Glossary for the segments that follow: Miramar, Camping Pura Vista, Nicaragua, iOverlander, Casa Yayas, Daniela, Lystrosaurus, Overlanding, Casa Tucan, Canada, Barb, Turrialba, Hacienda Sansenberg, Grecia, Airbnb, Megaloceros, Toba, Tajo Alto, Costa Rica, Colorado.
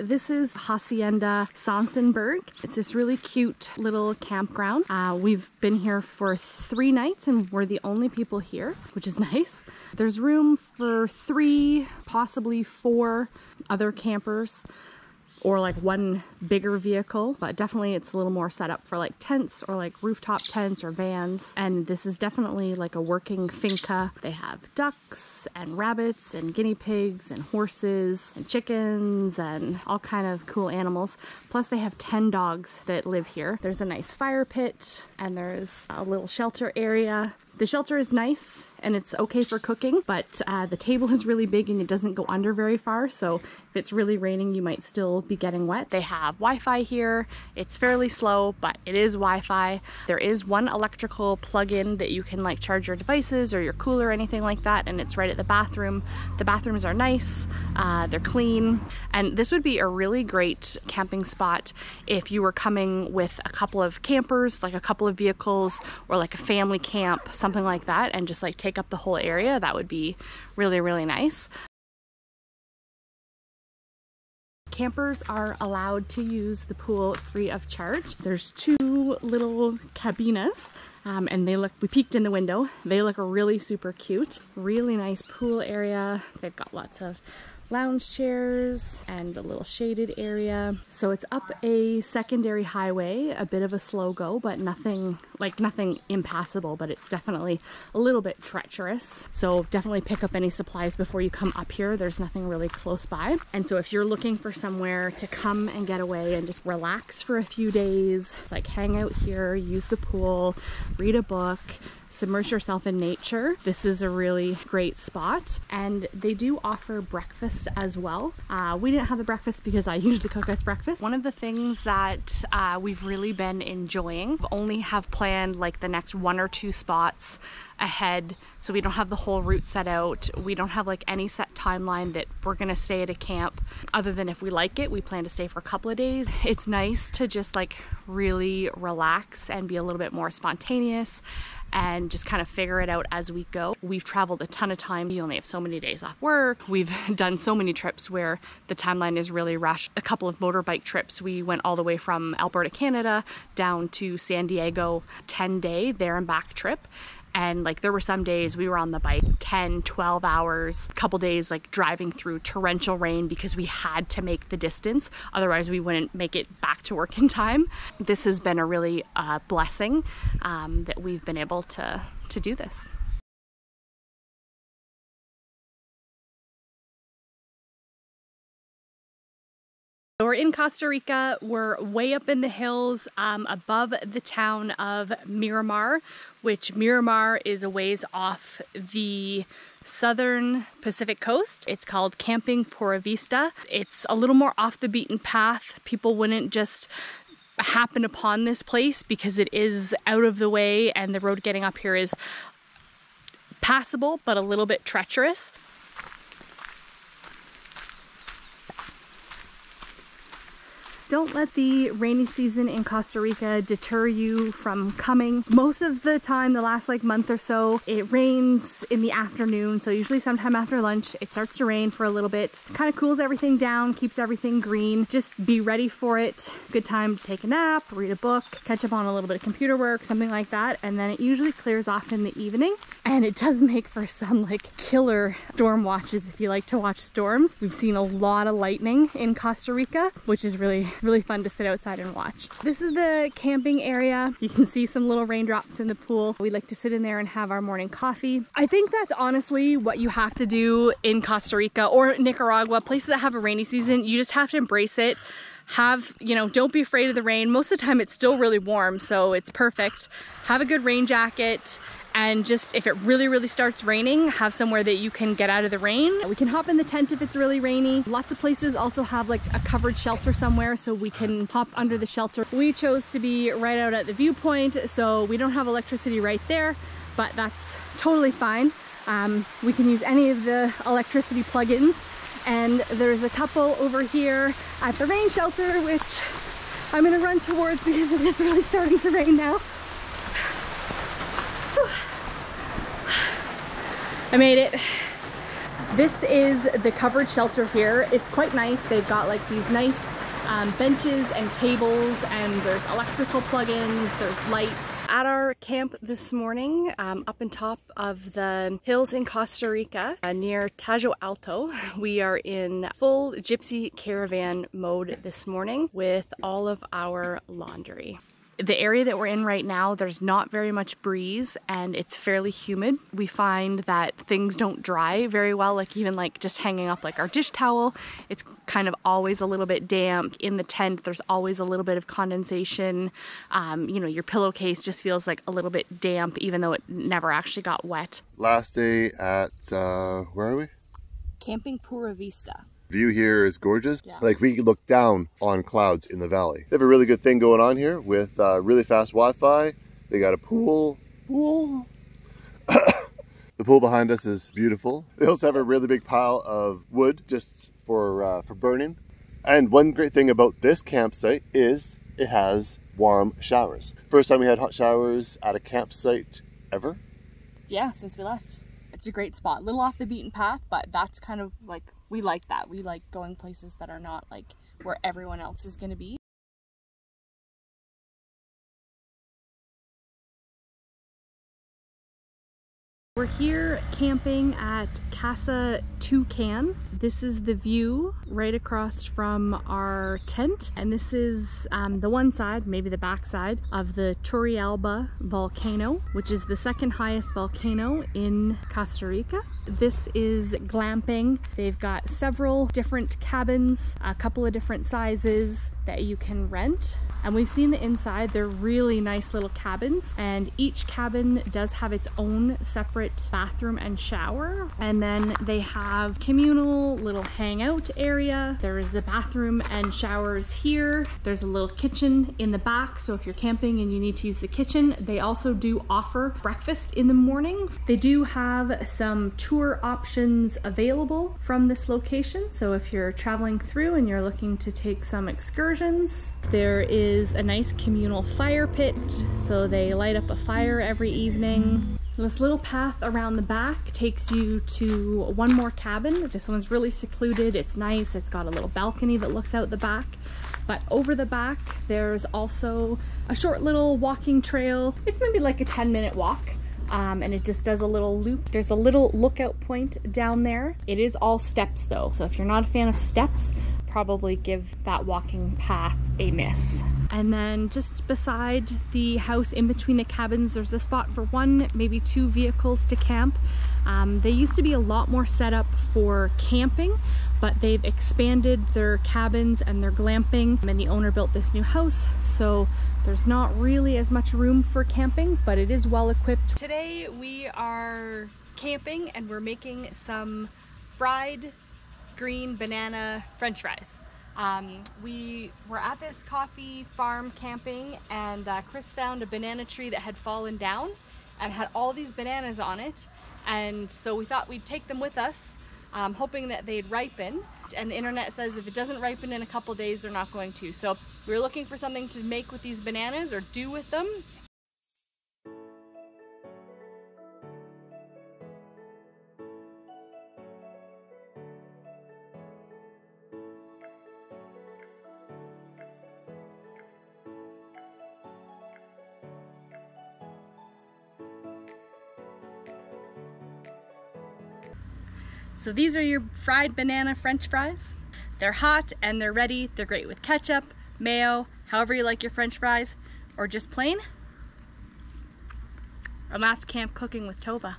This is Hacienda Sansenberg. It's this really cute little campground. We've been here for 3 nights and we're the only people here, which is nice. There's room for 3, possibly 4 other campers, or like 1 bigger vehicle, but definitely it's a little more set up for like tents or like rooftop tents or vans. And this is definitely like a working finca. They have ducks and rabbits and guinea pigs and horses and chickens and all kind of cool animals. Plus they have 10 dogs that live here. There's a nice fire pit and there's a little shelter area. The shelter is nice and it's okay for cooking, but the table is really big and it doesn't go under very far, so if it's really raining you might still be getting wet. They have Wi-Fi here. It's fairly slow, but it is Wi-Fi. There is 1 electrical plug-in that you can like charge your devices or your cooler or anything like that, and it's right at the bathroom. The bathrooms are nice, they're clean, and this would be a really great camping spot if you were coming with a couple of campers, like a couple of vehicles, or like a family camp, something like that, and just like take up the whole area. That would be really, really nice. Campers are allowed to use the pool free of charge. There's 2 little cabinas, and they look, we peeked in the window, they look really super cute. Really nice pool area. They've got lots of lounge chairs and a little shaded area. So it's up a secondary highway, a bit of a slow go, but nothing impassable, but it's definitely a little bit treacherous. So definitely pick up any supplies before you come up here. There's nothing really close by. And so if you're looking for somewhere to come and get away and just relax for a few days, like hang out here, use the pool, read a book, submerge yourself in nature, this is a really great spot. And they do offer breakfast as well. We didn't have the breakfast because I usually cook us breakfast. One of the things that we've really been enjoying, we only have planned like the next 1 or 2 spots ahead, so we don't have the whole route set out. We don't have like any set timeline that we're gonna stay at a camp, other than if we like it, we plan to stay for a couple of days. It's nice to just like really relax and be a little bit more spontaneous and just kind of figure it out as we go. We've traveled a ton of time. You only have so many days off work. We've done so many trips where the timeline is really rushed. A couple of motorbike trips, we went all the way from Alberta, Canada, down to San Diego, 10-day there and back trip. And like there were some days we were on the bike 10, 12 hours, a couple days like driving through torrential rain because we had to make the distance. Otherwise we wouldn't make it back to work in time. This has been a really blessing that we've been able to do this. So we're in Costa Rica. We're way up in the hills above the town of Miramar, which Miramar is a ways off the southern Pacific coast. It's called Camping Pura Vista. It's a little more off the beaten path. People wouldn't just happen upon this place because it is out of the way and the road getting up here is passable but a little bit treacherous. Don't let the rainy season in Costa Rica deter you from coming. Most of the time, the last like month or so, it rains in the afternoon. So usually sometime after lunch, it starts to rain for a little bit. Kind of cools everything down, keeps everything green. Just be ready for it. Good time to take a nap, read a book, catch up on a little bit of computer work, something like that. And then it usually clears off in the evening. And it does make for some like killer storm watches if you like to watch storms. We've seen a lot of lightning in Costa Rica, which is really fun to sit outside and watch. This is the camping area. You can see some little raindrops in the pool. We like to sit in there and have our morning coffee. I think that's honestly what you have to do in Costa Rica or Nicaragua, places that have a rainy season. You just have to embrace it. Don't be afraid of the rain. Most of the time it's still really warm, so it's perfect. Have a good rain jacket. And just if it really, really starts raining, have somewhere that you can get out of the rain. We can hop in the tent if it's really rainy. Lots of places also have like a covered shelter somewhere, so we can hop under the shelter. We chose to be right out at the viewpoint, so we don't have electricity right there, but that's totally fine. We can use any of the electricity plugins. And there's a couple over here at the rain shelter, which I'm gonna run towards because it is really starting to rain now. I made it. This is the covered shelter here. It's quite nice. They've got like these nice benches and tables, and there's electrical plug-ins, there's lights. At our camp this morning, up on top of the hills in Costa Rica, near Tajo Alto, we are in full gypsy caravan mode this morning with all of our laundry. The area that we're in right now, there's not very much breeze and it's fairly humid. We find that things don't dry very well, like even like just hanging up like our dish towel. It's kind of always a little bit damp. In the tent, there's always a little bit of condensation. You know, your pillowcase just feels like a little bit damp, even though it never actually got wet. Last day at, where are we? Camping Pura Vista. View here is gorgeous. Yeah. Like we look down on clouds in the valley. They have a really good thing going on here with really fast Wi-Fi. They got a pool. The pool behind us is beautiful. They also have a really big pile of wood just for burning. And one great thing about this campsite is it has warm showers. First time we had hot showers at a campsite ever. Yeah, since we left. It's a great spot. A little off the beaten path, but that's kind of like, we like that. We like going places that are not like where everyone else is going to be. We're here camping at Casa Tucan. This is the view right across from our tent, and this is the one side, maybe the back side, of the Turrialba volcano, which is the second highest volcano in Costa Rica. This is glamping. They've got several different cabins, a couple of different sizes that you can rent. And we've seen the inside. They're really nice little cabins, and each cabin does have its own separate bathroom and shower. And then they have communal little hangout area. There is the bathroom and showers here. There's a little kitchen in the back, so if you're camping and you need to use the kitchen, they also do offer breakfast in the morning. They do have some tour options available from this location, so if you're traveling through and you're looking to take some excursions, there is a nice communal fire pit, so they light up a fire every evening. This little path around the back takes you to one more cabin. This one's really secluded, it's nice, it's got a little balcony that looks out the back. But over the back, there's also a short little walking trail. It's maybe like a 10-minute walk. And it just does a little loop. There's a little lookout point down there. It is all steps though, so if you're not a fan of steps, probably give that walking path a miss. And then just beside the house, in between the cabins, there's a spot for one, maybe two vehicles to camp. They used to be a lot more set up for camping, but they've expanded their cabins and their glamping, and the owner built this new house, so there's not really as much room for camping, but it is well equipped. Today we are camping and we're making some fried green banana french fries. We were at this coffee farm camping, and Chris found a banana tree that had fallen down and had all these bananas on it, and so we thought we'd take them with us, hoping that they'd ripen, and the internet says if it doesn't ripen in a couple days, they're not going to. So we were looking for something to make with these bananas or do with them. So these are your fried banana french fries. They're hot and they're ready. They're great with ketchup, mayo, however you like your french fries, or just plain. And that's camp cooking with Toba.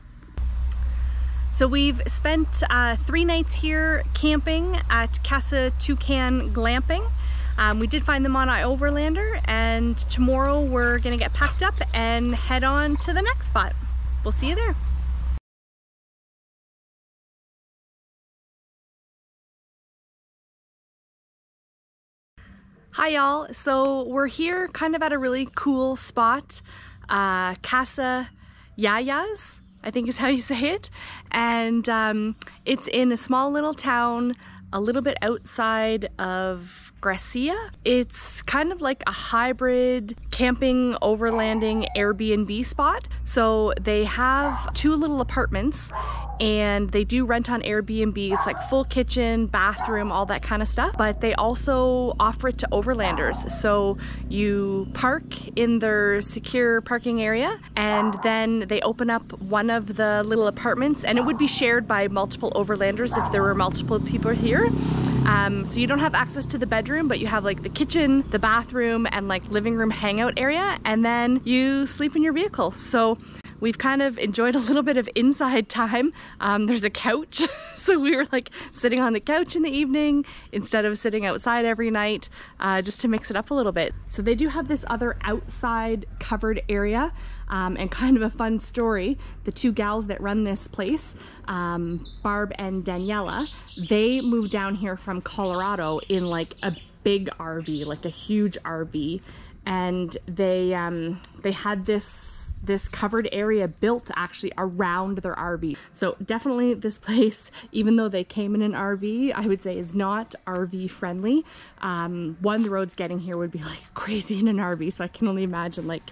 So we've spent 3 nights here camping at Casa Tucan glamping. We did find them on iOverlander, and tomorrow we're gonna get packed up and head on to the next spot. We'll see you there. Hi y'all, so we're here kind of at a really cool spot, Casa Yayas, I think is how you say it, and it's in a small little town a little bit outside of Grecia. It's kind of like a hybrid camping, overlanding, Airbnb spot. So they have two little apartments and they do rent on Airbnb. It's like full kitchen, bathroom, all that kind of stuff. But they also offer it to overlanders. So you park in their secure parking area and then they open up one of the little apartments, and it would be shared by multiple overlanders if there were multiple people here. So you don't have access to the bedroom, but you have like the kitchen, the bathroom, and like living room hangout area, and then you sleep in your vehicle. So we've kind of enjoyed a little bit of inside time. There's a couch. So we were like sitting on the couch in the evening instead of sitting outside every night, just to mix it up a little bit. So they do have this other outside covered area, and kind of a fun story. The two gals that run this place, Barb and Daniela, they moved down here from Colorado in like a big RV, like a huge RV. And they had this covered area built actually around their RV. So definitely this place, even though they came in an RV, I would say is not RV friendly. One, the roads getting here would be like crazy in an RV. So I can only imagine like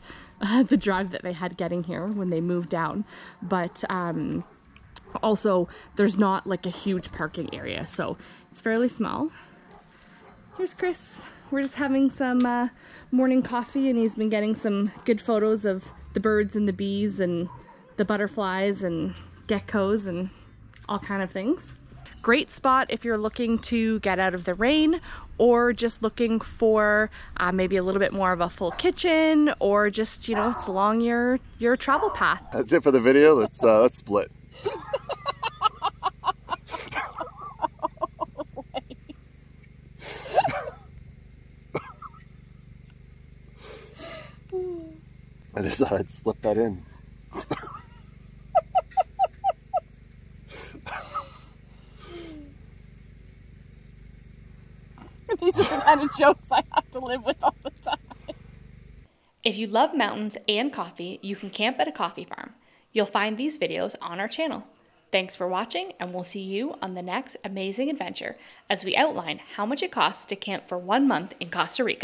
the drive that they had getting here when they moved down. But also there's not like a huge parking area. So it's fairly small. Here's Chris. We're just having some morning coffee, and he's been getting some good photos of the birds and the bees and the butterflies and geckos and all kind of things. Great spot if you're looking to get out of the rain, or just looking for maybe a little bit more of a full kitchen, or just, you know, it's along your travel path. That's it for the video. Let's split. I just thought I'd slip that in. These are the kind of jokes I have to live with all the time. If you love mountains and coffee, you can camp at a coffee farm. You'll find these videos on our channel. Thanks for watching, and we'll see you on the next amazing adventure as we outline how much it costs to camp for 1 month in Costa Rica.